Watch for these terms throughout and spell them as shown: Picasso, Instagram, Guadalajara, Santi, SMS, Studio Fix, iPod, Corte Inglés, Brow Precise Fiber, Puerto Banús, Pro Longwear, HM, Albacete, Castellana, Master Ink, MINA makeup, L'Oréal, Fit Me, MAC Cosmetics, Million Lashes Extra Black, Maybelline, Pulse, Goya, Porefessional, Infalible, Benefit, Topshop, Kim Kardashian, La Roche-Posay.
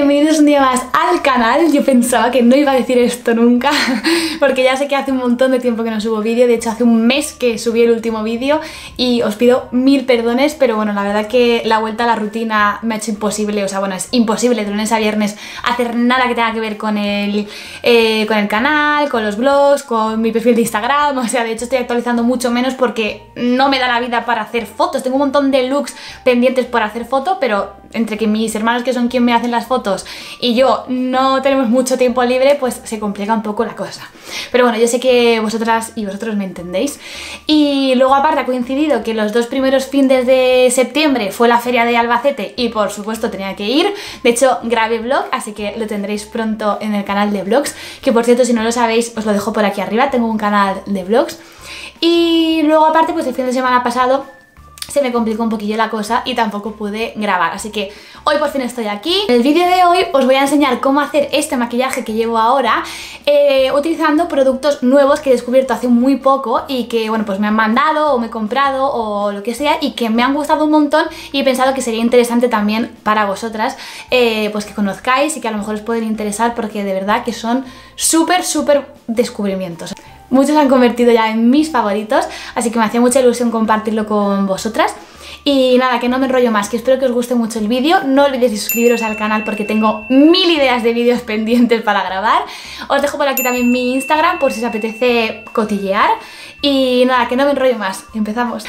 bienvenidos un día más al canal. Yo pensaba que no iba a decir esto nunca, porque ya sé que hace un montón de tiempo que no subo vídeo. De hecho, hace un mes que subí el último vídeo y os pido mil perdones, pero bueno, la verdad que la vuelta a la rutina me ha hecho imposible. O sea, bueno, es imposible de lunes a viernes hacer nada que tenga que ver con el canal, con los vlogs, con mi perfil de Instagram. O sea, de hecho estoy actualizando mucho menos porque no me da la vida para hacer fotos. Tengo un montón de looks pendientes por hacer fotos, pero entre que mis hermanos, que son quien me hacen las fotos, y yo no tenemos mucho tiempo libre, pues se complica un poco la cosa. Pero bueno, yo sé que vosotras y vosotros me entendéis. Y luego aparte ha coincidido que los dos primeros fines de septiembre fue la feria de Albacete y por supuesto tenía que ir. De hecho grabé vlog, así que lo tendréis pronto en el canal de vlogs, que por cierto, si no lo sabéis, os lo dejo por aquí arriba, tengo un canal de vlogs. Y luego aparte, pues el fin de semana pasado se me complicó un poquillo la cosa y tampoco pude grabar, así que hoy por fin estoy aquí. En el vídeo de hoy os voy a enseñar cómo hacer este maquillaje que llevo ahora, utilizando productos nuevos que he descubierto hace muy poco y que, bueno, pues me han mandado o me he comprado o lo que sea, y que me han gustado un montón y he pensado que sería interesante también para vosotras, pues que conozcáis y que a lo mejor os pueden interesar, porque de verdad que son súper descubrimientos. Muchos se han convertido ya en mis favoritos, así que me hacía mucha ilusión compartirlo con vosotras. Y nada, que no me enrollo más, que espero que os guste mucho el vídeo. No olvidéis suscribiros al canal porque tengo mil ideas de vídeos pendientes para grabar. Os dejo por aquí también mi Instagram por si os apetece cotillear. Y nada, que no me enrollo más, empezamos.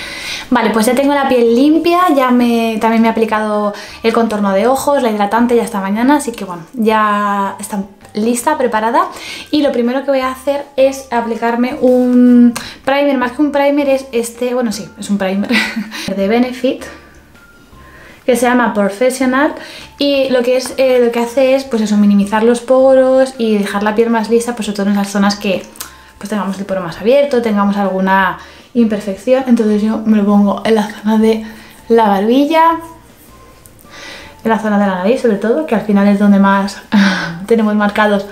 Vale, pues ya tengo la piel limpia, también me he aplicado el contorno de ojos, la hidratante ya está mañana, así que bueno, ya está lista, preparada. Y lo primero que voy a hacer es aplicarme un primer, más que un primer es este, bueno sí, es un primer de Benefit que se llama Porefessional, y lo que hace es, pues eso, minimizar los poros y dejar la piel más lisa, pues sobre todo en las zonas que pues tengamos el poro más abierto, tengamos alguna imperfección. Entonces yo me lo pongo en la zona de la barbilla, en la zona de la nariz sobre todo, que al final es donde más tenemos marcados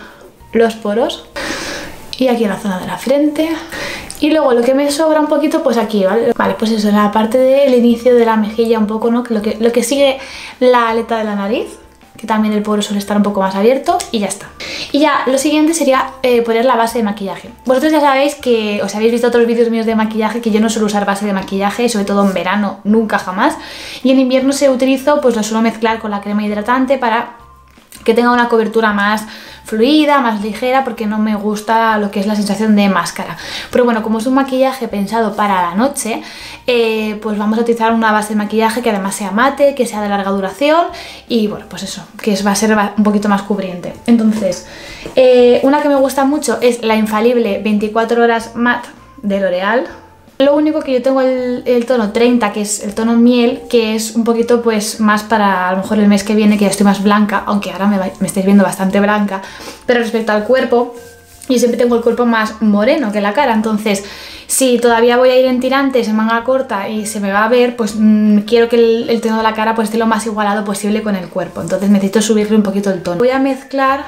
los poros, y aquí en la zona de la frente, y luego lo que me sobra un poquito, pues aquí, ¿vale? Vale, pues eso, la parte del inicio de la mejilla un poco, ¿no? Lo que sigue la aleta de la nariz, que también el poro suele estar un poco más abierto, y ya está. Y ya, lo siguiente sería poner la base de maquillaje. Vosotros ya sabéis que, os habéis visto otros vídeos míos de maquillaje, que yo no suelo usar base de maquillaje, sobre todo en verano, nunca jamás. Y en invierno se utilizo, pues lo suelo mezclar con la crema hidratante para que tenga una cobertura más fluida, más ligera, porque no me gusta lo que es la sensación de máscara. Pero bueno, como es un maquillaje pensado para la noche, pues vamos a utilizar una base de maquillaje que además sea mate, que sea de larga duración y bueno, pues eso, que va a ser un poquito más cubriente. Entonces, una que me gusta mucho es la infalible 24 horas matte de L'Oréal. Lo único que yo tengo el tono 30, que es el tono miel, que es un poquito pues más para a lo mejor el mes que viene, que ya estoy más blanca, aunque ahora me estáis viendo bastante blanca. Pero respecto al cuerpo, yo siempre tengo el cuerpo más moreno que la cara, entonces si todavía voy a ir en tirantes, en manga corta y se me va a ver, pues quiero que el tono de la cara pues esté lo más igualado posible con el cuerpo, entonces necesito subirle un poquito el tono. Voy a mezclar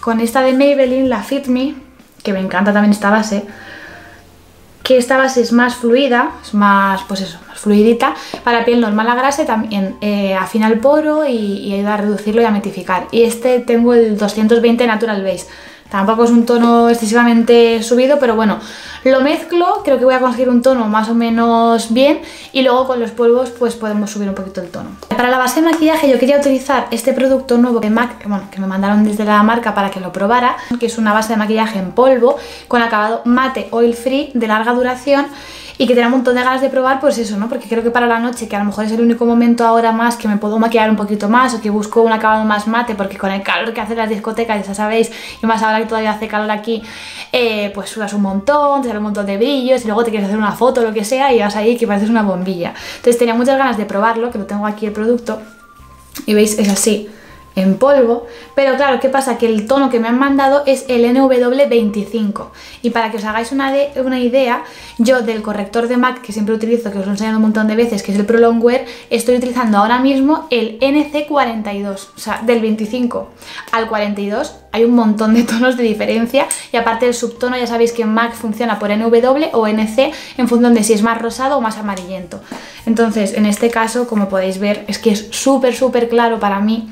con esta de Maybelline, la Fit Me, que me encanta también esta base, que esta base es más fluida, es más, pues eso, más fluidita, para piel normal a grasa, y también afina el poro y ayuda a reducirlo y a matificar. Y este tengo el 220 Natural Base, tampoco es un tono excesivamente subido, pero bueno, lo mezclo, creo que voy a conseguir un tono más o menos bien, y luego con los polvos pues podemos subir un poquito el tono. Para la base de maquillaje yo quería utilizar este producto nuevo de MAC, bueno, que me mandaron desde la marca para que lo probara, que es una base de maquillaje en polvo con acabado mate oil free de larga duración, y que tenía un montón de ganas de probar, pues eso, ¿no? Porque creo que para la noche, que a lo mejor es el único momento ahora más que me puedo maquillar un poquito más, o que busco un acabado más mate, porque con el calor que hacen las discotecas, ya sabéis, y más ahora que todavía hace calor aquí, pues sudas un montón, te sale un montón de brillos, y luego te quieres hacer una foto o lo que sea, y vas ahí que pareces una bombilla. Entonces tenía muchas ganas de probarlo, que lo tengo aquí el producto, y veis, es así, en polvo, pero claro, ¿qué pasa? Que el tono que me han mandado es el NW25, y para que os hagáis una idea, yo del corrector de MAC que siempre utilizo, que os lo he enseñado un montón de veces, que es el Pro Longwear, estoy utilizando ahora mismo el NC42, o sea, del 25 al 42 hay un montón de tonos de diferencia, y aparte el subtono ya sabéis que en MAC funciona por NW o NC en función de si es más rosado o más amarillento. Entonces, en este caso, como podéis ver, es que es súper claro para mí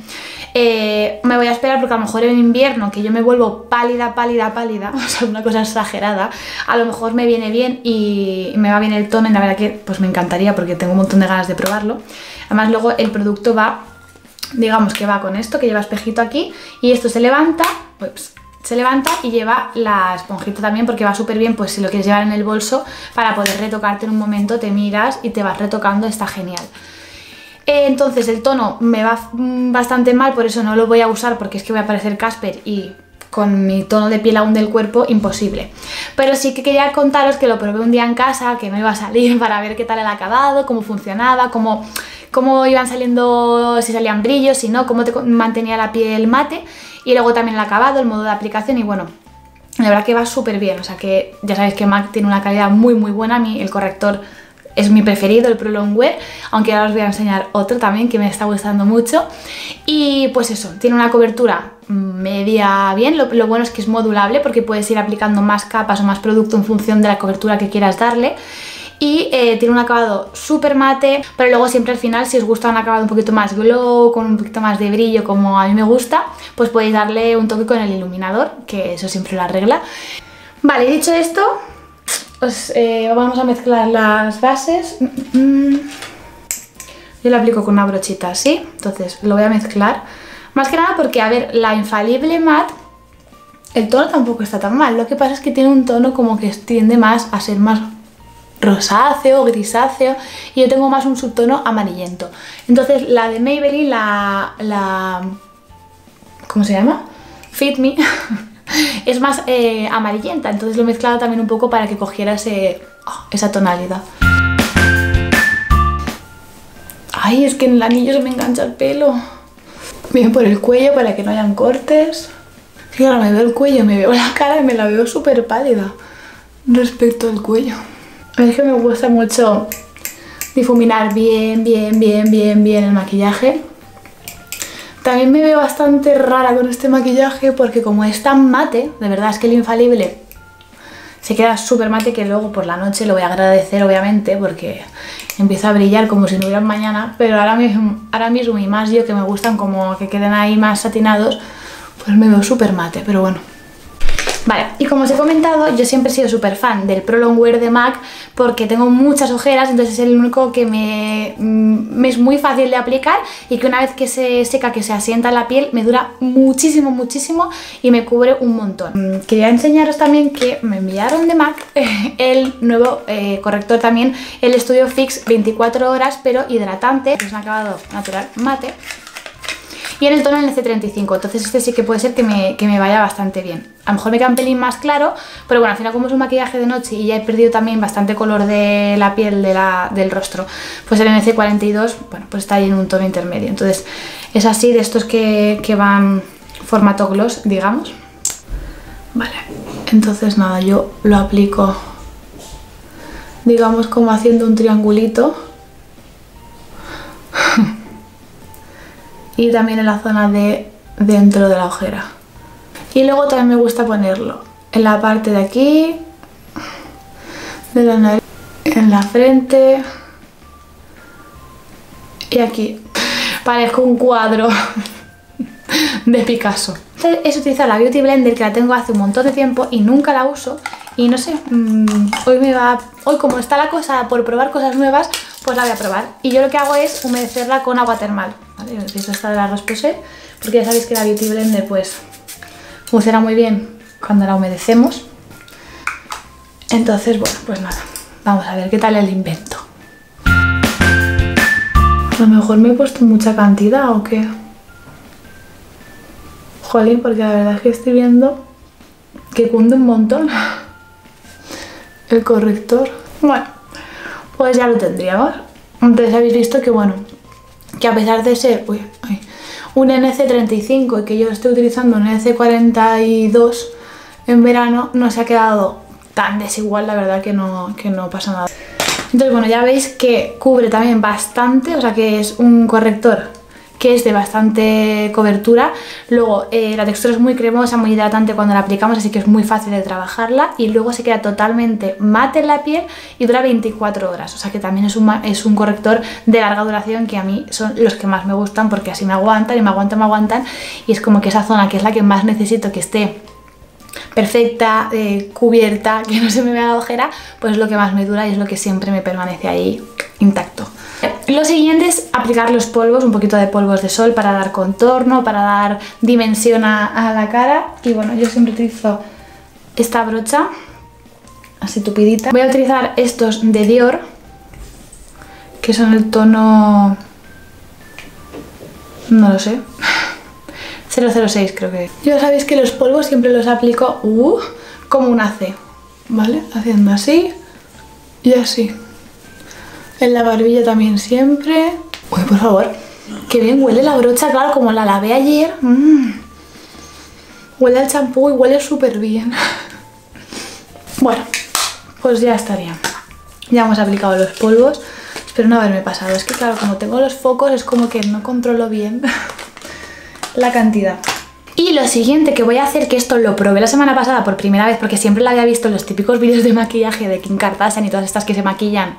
Me voy a esperar porque a lo mejor en invierno, que yo me vuelvo pálida, o sea, una cosa exagerada, a lo mejor me viene bien y me va bien el tono, y la verdad que pues me encantaría porque tengo un montón de ganas de probarlo. Además luego el producto va, digamos que va con esto, que lleva espejito aquí, y esto se levanta, ups, se levanta y lleva la esponjita también, porque va súper bien pues si lo quieres llevar en el bolso para poder retocarte en un momento, te miras y te vas retocando, está genial. Entonces el tono me va bastante mal, por eso no lo voy a usar, porque es que voy a parecer Casper y con mi tono de piel aún del cuerpo, imposible. Pero sí que quería contaros que lo probé un día en casa, que me iba a salir para ver qué tal el acabado, cómo funcionaba, cómo iban saliendo, si salían brillos, si no, cómo te mantenía la piel mate, y luego también el acabado, el modo de aplicación, y bueno, la verdad que va súper bien. O sea que ya sabéis que MAC tiene una calidad muy muy buena. A mí el corrector es mi preferido, el Pro Longwear, aunque ahora os voy a enseñar otro también que me está gustando mucho. Y pues eso, tiene una cobertura media bien, lo bueno es que es modulable porque puedes ir aplicando más capas o más producto en función de la cobertura que quieras darle. Y tiene un acabado súper mate, pero luego siempre al final, si os gusta un acabado un poquito más glow, con un poquito más de brillo como a mí me gusta, pues podéis darle un toque con el iluminador, que eso siempre lo arregla. Vale, dicho esto, vamos a mezclar las bases. Yo lo aplico con una brochita así, entonces lo voy a mezclar. Más que nada porque, a ver, la infalible matte, el tono tampoco está tan mal. Lo que pasa es que tiene un tono como que tiende más a ser más rosáceo, grisáceo, y yo tengo más un subtono amarillento. Entonces la de Maybelline, ¿cómo se llama? Fit Me, es más amarillenta, entonces lo he mezclado también un poco para que cogiera esa tonalidad. Ay, es que en el anillo se me engancha el pelo. Bien por el cuello para que no hayan cortes. Y ahora me veo el cuello, me veo la cara y me la veo súper pálida respecto al cuello. Es que me gusta mucho difuminar bien el maquillaje. También me veo bastante rara con este maquillaje porque como es tan mate, de verdad es que el infalible se queda súper mate, que luego por la noche lo voy a agradecer obviamente porque empieza a brillar como si no hubiera mañana, pero ahora mismo y más yo que me gustan como que queden ahí más satinados, pues me veo súper mate, pero bueno. Vale, y como os he comentado, yo siempre he sido súper fan del Pro Longwear de MAC porque tengo muchas ojeras, entonces es el único que me es muy fácil de aplicar y que una vez que se seca, que se asienta en la piel, me dura muchísimo y me cubre un montón. Quería enseñaros también que me enviaron de MAC el nuevo corrector también, el Studio Fix 24 horas pero hidratante, es un acabado natural mate y en el tono en el C35, entonces este sí que puede ser que me vaya bastante bien. A lo mejor me queda un pelín más claro, pero bueno, al final como es un maquillaje de noche y ya he perdido también bastante color de la piel del rostro, pues el NC42, bueno, pues está ahí en un tono intermedio. Entonces es así, de estos que van formato gloss, digamos. Vale, entonces nada, yo lo aplico, digamos, como haciendo un triangulito. Y también en la zona de dentro de la ojera. Y luego también me gusta ponerlo en la parte de aquí, de la nariz, en la frente y aquí. Parezco un cuadro de Picasso. Es utilizar la Beauty Blender, que la tengo hace un montón de tiempo y nunca la uso. Y no sé, hoy como está la cosa por probar cosas nuevas, pues la voy a probar. Y yo lo que hago es humedecerla con agua termal. Vale, necesito esta de la Roche-Posay porque ya sabéis que la Beauty Blender pues funciona muy bien cuando la humedecemos. Entonces, bueno, pues nada, vamos a ver qué tal el invento. A lo mejor me he puesto mucha cantidad o qué. Jolín, porque la verdad es que estoy viendo que cunde un montón el corrector. Bueno, pues ya lo tendríamos. Entonces habéis visto que bueno, que a pesar de ser un NC35 y que yo estoy utilizando un NC42 en verano, no se ha quedado tan desigual, la verdad que no pasa nada. Entonces bueno, ya veis que cubre también bastante, o sea que es un corrector que es de bastante cobertura. Luego la textura es muy cremosa, muy hidratante cuando la aplicamos, así que es muy fácil de trabajarla, y luego se queda totalmente mate en la piel y dura 24 horas, o sea que también es un corrector de larga duración, que a mí son los que más me gustan porque así me aguantan y me aguantan, y es como que esa zona que es la que más necesito que esté perfecta, cubierta, que no se me vea la ojera, pues es lo que más me dura y es lo que siempre me permanece ahí intacto. Lo siguiente es aplicar los polvos, un poquito de polvos de sol para dar contorno, para dar dimensión a la cara. Y bueno, yo siempre utilizo esta brocha, así tupidita. Voy a utilizar estos de Dior, que son el tono... no lo sé... 006 creo que es. Ya sabéis que los polvos siempre los aplico como una C, ¿vale? Haciendo así y así. En la barbilla también siempre. Uy, por favor, qué bien huele la brocha, claro, como la lavé ayer. Huele al champú y huele súper bien. Bueno, pues ya estaría. Ya hemos aplicado los polvos. Espero no haberme pasado. Es que claro, como tengo los focos es como que no controlo bien la cantidad. Y lo siguiente que voy a hacer, que esto lo probé la semana pasada por primera vez porque siempre la había visto en los típicos vídeos de maquillaje de Kim Kardashian y todas estas que se maquillan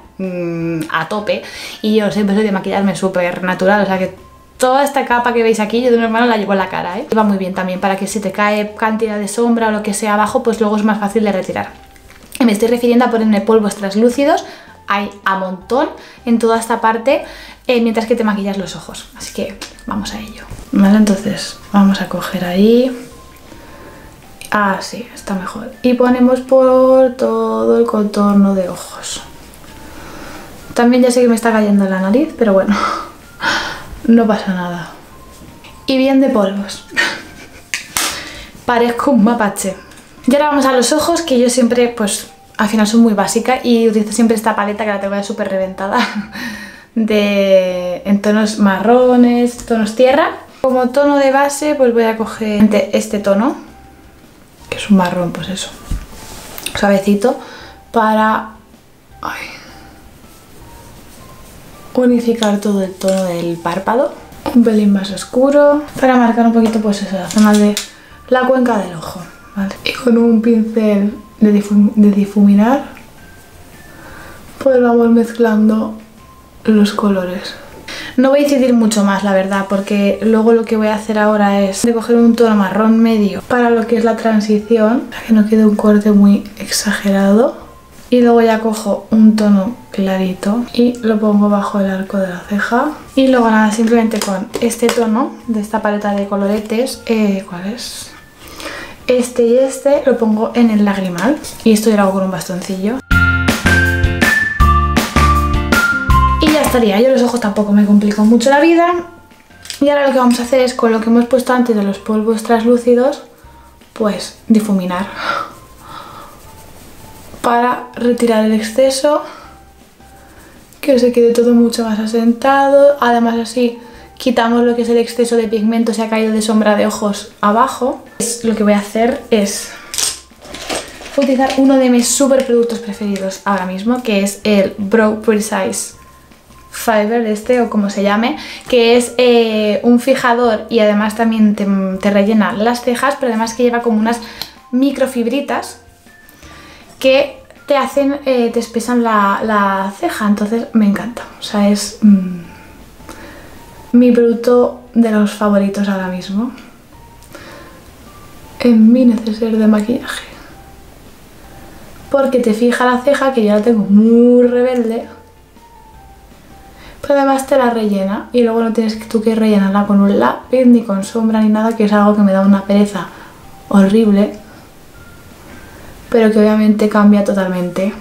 a tope, y yo siempre soy de maquillarme súper natural, o sea que toda esta capa que veis aquí yo de una mano la llevo en la cara, ¿eh? Y va muy bien también para que si te cae cantidad de sombra o lo que sea abajo, pues luego es más fácil de retirar. Y me estoy refiriendo a ponerme polvos translúcidos, hay a montón en toda esta parte, mientras que te maquillas los ojos, así que vamos a ello. Vale, entonces vamos a coger ahí, así está mejor, y ponemos por todo el contorno de ojos. También ya sé que me está cayendo la nariz, pero bueno, no pasa nada. Y bien de polvos. Parezco un mapache. Y ahora vamos a los ojos, que yo siempre pues al final soy muy básica y utilizo siempre esta paleta que la tengo ya súper reventada, en tonos marrones, tonos tierra. Como tono de base pues voy a coger este tono, que es un marrón, pues eso, suavecito, para unificar todo el tono del párpado. Un pelín más oscuro para marcar un poquito pues esa zona de la cuenca del ojo, ¿vale? Y con un pincel de difuminar pues vamos mezclando los colores. No voy a incidir mucho más, la verdad, porque luego lo que voy a hacer ahora es coger un tono marrón medio para lo que es la transición, para que no quede un corte muy exagerado, y luego ya cojo un tono clarito y lo pongo bajo el arco de la ceja. Y luego nada, simplemente con este tono de esta paleta de coloretes, ¿cuál es? Este y este, lo pongo en el lagrimal, y esto yo lo hago con un bastoncillo. Yo los ojos tampoco me complico mucho la vida. Y ahora lo que vamos a hacer es, con lo que hemos puesto antes de los polvos translúcidos, pues difuminar para retirar el exceso, que se quede todo mucho más asentado. Además así quitamos lo que es el exceso de pigmento, se ha caído de sombra de ojos abajo. Lo que voy a hacer es utilizar uno de mis super productos preferidos ahora mismo, que es el Brow Precise Fiber, este o como se llame, que es un fijador y además también te rellena las cejas, pero además que lleva como unas microfibritas que te hacen, te espesan la ceja. Entonces me encanta, o sea, es mi producto de los favoritos ahora mismo en mi neceser de maquillaje, porque te fija la ceja, que yo la tengo muy rebelde, pero además te la rellena y luego no tienes tú que rellenarla con un lápiz ni con sombra ni nada, que es algo que me da una pereza horrible, pero que obviamente cambia totalmente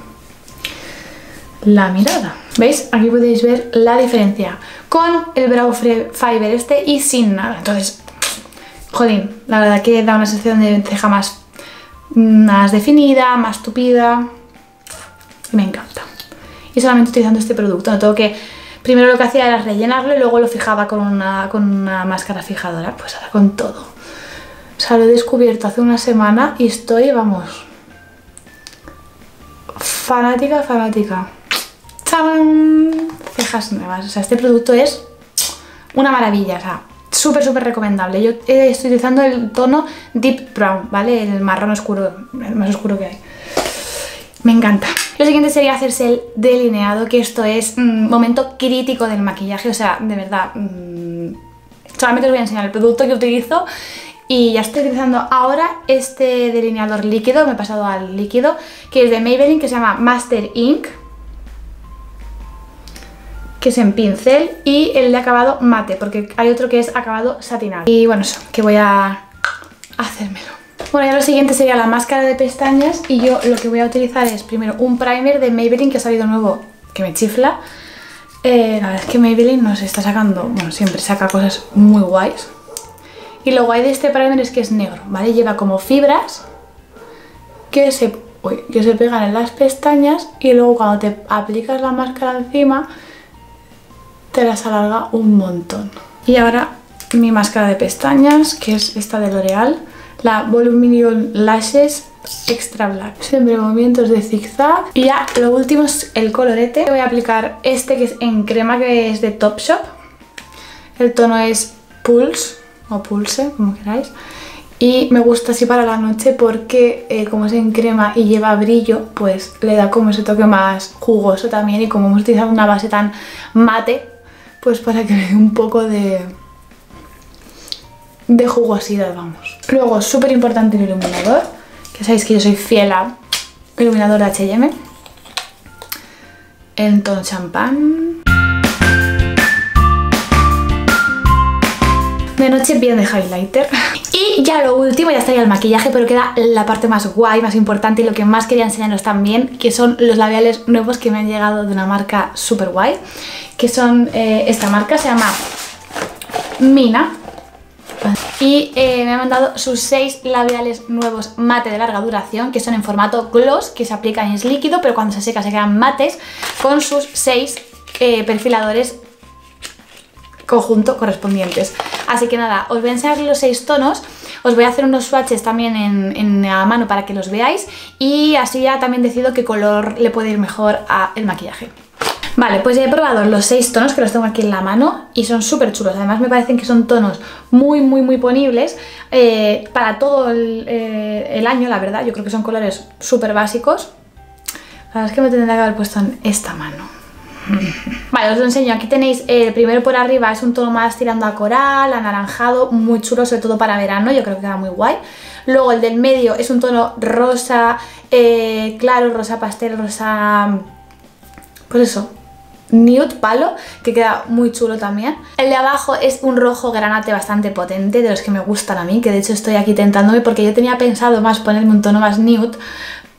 la mirada. ¿Veis? Aquí podéis ver la diferencia con el Brow Fiber este y sin nada. Entonces, jodín, la verdad que da una sensación de ceja más definida, más tupida, y me encanta. Y solamente utilizando este producto, no tengo que... Primero lo que hacía era rellenarlo y luego lo fijaba con una máscara fijadora. Pues ahora con todo. O sea, lo he descubierto hace una semana y estoy, vamos, fanática, fanática. ¡Chan! Cejas nuevas. O sea, este producto es una maravilla, o sea, súper, súper recomendable. Yo estoy utilizando el tono Deep Brown, ¿vale? El marrón oscuro, el más oscuro que hay. Me encanta. Lo siguiente sería hacerse el delineado, que esto es momento crítico del maquillaje, o sea, de verdad, solamente os voy a enseñar el producto que utilizo. Y ya estoy utilizando ahora este delineador líquido, me he pasado al líquido, que es de Maybelline, que se llama Master Ink, que es en pincel, y el de acabado mate, porque hay otro que es acabado satinado. Y bueno, eso, que voy a hacérmelo. Bueno, ya lo siguiente sería la máscara de pestañas, y yo lo que voy a utilizar es primero un primer de Maybelline que ha salido nuevo, que me chifla. La verdad es que Maybelline nos está sacando, bueno, siempre saca cosas muy guays. Y lo guay de este primer es que es negro, ¿vale? Lleva como fibras que se pegan en las pestañas, y luego cuando te aplicas la máscara encima te las alarga un montón. Y ahora mi máscara de pestañas, que es esta de L'Oréal, la Million Lashes Extra Black. Siempre movimientos de zigzag. Y ya lo último es el colorete. Voy a aplicar este, que es en crema, que es de Topshop. El tono es Pulse o Pulse, como queráis. Y me gusta así para la noche porque como es en crema y lleva brillo, pues le da como ese toque más jugoso también. Y como hemos utilizado una base tan mate, pues para que le dé un poco de jugosidad, vamos. Luego, súper importante el iluminador, que sabéis que yo soy fiel a iluminador de HM, en ton champán. De noche bien de highlighter. Y ya lo último, ya estaría el maquillaje, pero queda la parte más guay, más importante, y lo que más quería enseñaros también, que son los labiales nuevos que me han llegado de una marca súper guay, que son esta marca, se llama Mina. Y me han mandado sus 6 labiales nuevos mate de larga duración, que son en formato gloss, que se aplican y es líquido, pero cuando se seca se quedan mates, con sus 6 perfiladores conjunto correspondientes. Así que nada, os voy a enseñar los 6 tonos, os voy a hacer unos swatches también a mano para que los veáis, y así ya también decido qué color le puede ir mejor al maquillaje. Vale, pues ya he probado los 6 tonos, que los tengo aquí en la mano, y son súper chulos. Además me parecen que son tonos muy, muy, muy ponibles para todo el año, la verdad. Yo creo que son colores súper básicos. La verdad es que me tendría que haber puesto en esta mano. Vale, os lo enseño. Aquí tenéis el primero por arriba, es un tono más tirando a coral, anaranjado, muy chulo, sobre todo para verano. Yo creo que queda muy guay. Luego el del medio es un tono rosa, claro, rosa pastel, rosa... pues eso... nude palo, que queda muy chulo también. El de abajo es un rojo granate bastante potente, de los que me gustan a mí, que de hecho estoy aquí tentándome, porque yo tenía pensado más ponerme un tono más nude,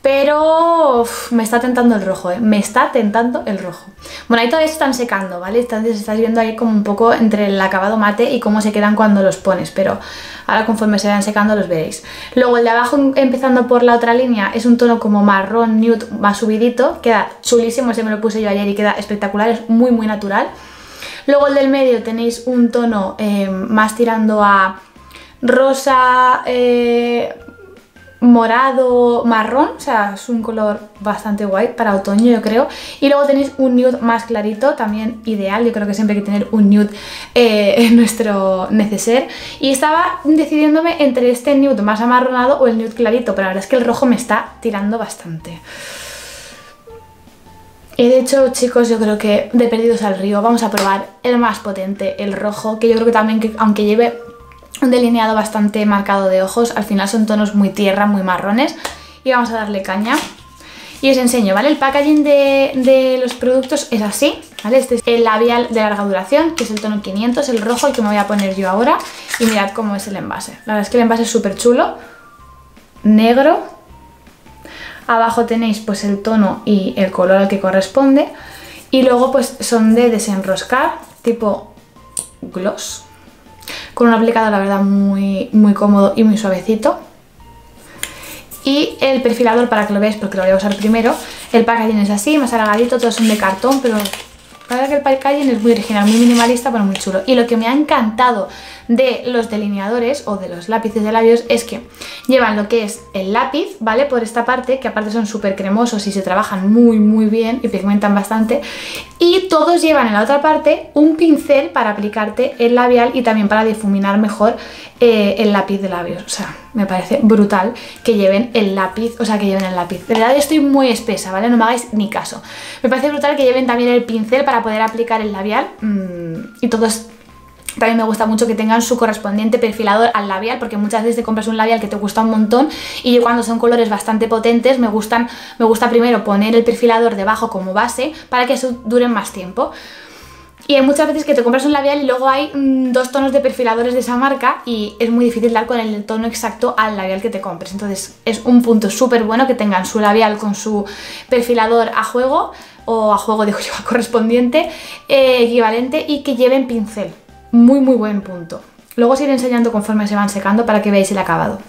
pero me está tentando el rojo, me está tentando el rojo. Bueno, ahí todavía se están secando, ¿vale? Entonces estás viendo ahí como un poco entre el acabado mate y cómo se quedan cuando los pones, pero ahora conforme se vayan secando los veréis. Luego el de abajo, empezando por la otra línea, es un tono como marrón nude más subidito, queda chulísimo, ese me lo puse yo ayer y queda espectacular, es muy muy natural. Luego el del medio tenéis un tono más tirando a rosa, morado, marrón, o sea, es un color bastante guay para otoño, yo creo. Y luego tenéis un nude más clarito, también ideal. Yo creo que siempre hay que tener un nude en nuestro neceser. Y estaba decidiéndome entre este nude más amarronado o el nude clarito, pero la verdad es que el rojo me está tirando bastante. Y de hecho, chicos, yo creo que de perdidos al río vamos a probar el más potente, el rojo, que yo creo que también, que aunque lleve un delineado bastante marcado de ojos, al final son tonos muy tierra, muy marrones, y vamos a darle caña. Y os enseño, ¿vale? El packaging de los productos es así, ¿vale? Este es el labial de larga duración, que es el tono 500, el rojo, el que me voy a poner yo ahora, y mirad cómo es el envase. La verdad es que el envase es súper chulo, negro. Abajo tenéis pues el tono y el color al que corresponde, y luego pues son de desenroscar, tipo gloss, con un aplicador, la verdad, muy, muy cómodo y muy suavecito. Y el perfilador, para que lo veáis, porque lo voy a usar primero. El packaging es así, más alargadito, todos son de cartón, pero la verdad que el packaging es muy original, muy minimalista, pero muy chulo. Y lo que me ha encantado de los delineadores o de los lápices de labios es que llevan lo que es el lápiz, ¿vale? Por esta parte, que aparte son súper cremosos y se trabajan muy muy bien y pigmentan bastante, y todos llevan en la otra parte un pincel para aplicarte el labial y también para difuminar mejor el lápiz de labios. O sea, me parece brutal que lleven el lápiz, de verdad estoy muy espesa, ¿vale? No me hagáis ni caso. Me parece brutal que lleven también el pincel para poder aplicar el labial y todos. También me gusta mucho que tengan su correspondiente perfilador al labial, porque muchas veces te compras un labial que te gusta un montón y yo, cuando son colores bastante potentes, me gusta primero poner el perfilador debajo como base para que eso dure más tiempo. Y hay muchas veces que te compras un labial y luego hay dos tonos de perfiladores de esa marca y es muy difícil dar con el tono exacto al labial que te compres. Entonces es un punto súper bueno que tengan su labial con su perfilador a juego, o a juego digo yo, correspondiente, equivalente, y que lleven pincel. Muy muy buen punto. Luego os iré enseñando conforme se van secando para que veáis el acabado.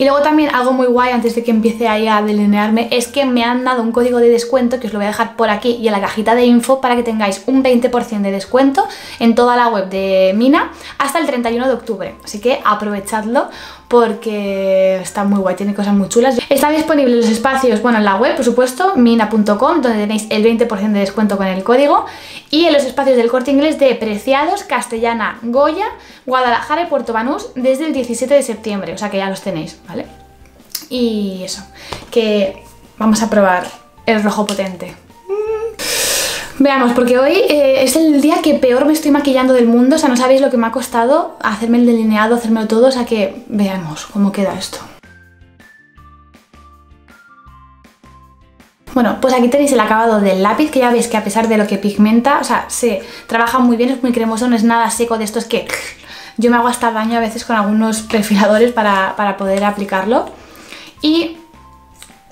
Y luego también algo muy guay, antes de que empiece ahí a delinearme, es que me han dado un código de descuento que os lo voy a dejar por aquí y en la cajita de info para que tengáis un 20% de descuento en toda la web de Mina hasta el 31 de octubre. Así que aprovechadlo porque está muy guay, tiene cosas muy chulas. Están disponibles los espacios, bueno, en la web, por supuesto, mina.com, donde tenéis el 20% de descuento con el código, y en los espacios del Corte Inglés de Preciados, Castellana, Goya, Guadalajara y Puerto Banús desde el 17 de septiembre, o sea que ya los tenéis, ¿vale? Y eso, que vamos a probar el rojo potente. Veamos, porque hoy es el día que peor me estoy maquillando del mundo, o sea, no sabéis lo que me ha costado hacerme el delineado, hacérmelo todo, o sea que veamos cómo queda esto. Bueno, pues aquí tenéis el acabado del lápiz, que ya veis que a pesar de lo que pigmenta, o sea, se trabaja muy bien, es muy cremoso, no es nada seco de estos que yo me hago hasta daño a veces con algunos perfiladores para poder aplicarlo. Y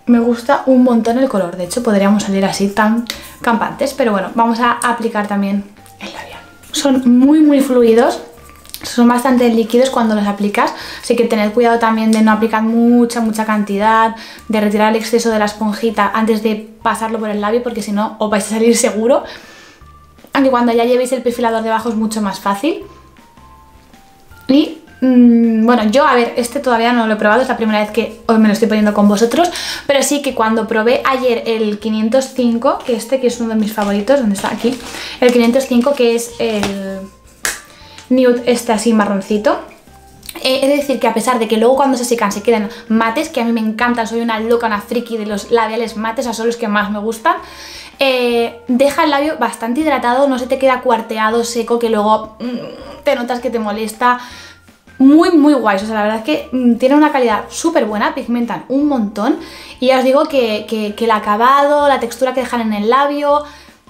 me gusta un montón el color, de hecho podríamos salir así tan campantes, pero bueno, vamos a aplicar también el labial. Son muy muy fluidos, son bastante líquidos cuando los aplicas, así que tened cuidado también de no aplicar mucha cantidad, de retirar el exceso de la esponjita antes de pasarlo por el labio, porque si no os vais a salir seguro. Aunque cuando ya llevéis el perfilador debajo es mucho más fácil. Y bueno, yo, a ver, este todavía no lo he probado, es la primera vez que hoy me lo estoy poniendo con vosotros, pero sí que cuando probé ayer el 505, que que es uno de mis favoritos, ¿dónde está? Aquí, el 505, que es el nude este así marroncito, es decir, que a pesar de que luego cuando se secan se quedan mates, que a mí me encantan, soy una loca, una friki de los labiales mates, o sea, son los que más me gustan, deja el labio bastante hidratado, no se te queda cuarteado, seco, que luego te notas que te molesta. Muy muy guays, o sea, la verdad es que tiene una calidad súper buena, pigmentan un montón y ya os digo que el acabado, la textura que dejan en el labio,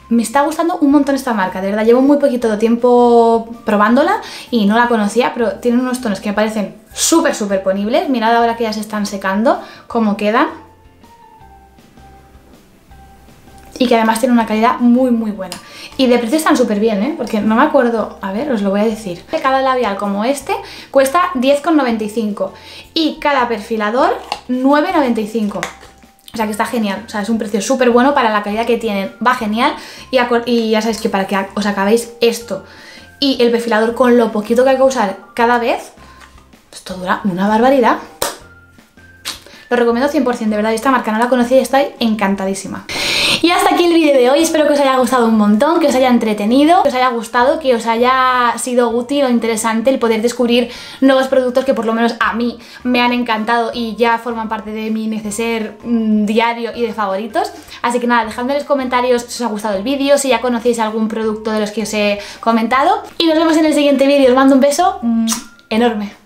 me está gustando un montón esta marca, de verdad, llevo muy poquito de tiempo probándola y no la conocía, pero tienen unos tonos que me parecen súper ponibles. Mirad ahora que ya se están secando, cómo quedan, y que además tiene una calidad muy buena. Y de precio están súper bien, ¿eh? Porque no me acuerdo, a ver, os lo voy a decir. Cada labial como este cuesta 10,95 y cada perfilador 9,95. O sea que está genial, o sea, es un precio súper bueno para la calidad que tienen, va genial. Y ya sabéis que para que os acabéis esto y el perfilador con lo poquito que hay que usar cada vez, esto dura una barbaridad. Lo recomiendo 100%, de verdad, esta marca no la conocía y estoy encantadísima. Y hasta aquí el vídeo de hoy, espero que os haya gustado un montón, que os haya entretenido, que os haya gustado, que os haya sido útil o interesante el poder descubrir nuevos productos que por lo menos a mí me han encantado y ya forman parte de mi neceser diario y de favoritos. Así que nada, dejadme en los comentarios si os ha gustado el vídeo, si ya conocéis algún producto de los que os he comentado, y nos vemos en el siguiente vídeo. Os mando un beso enorme.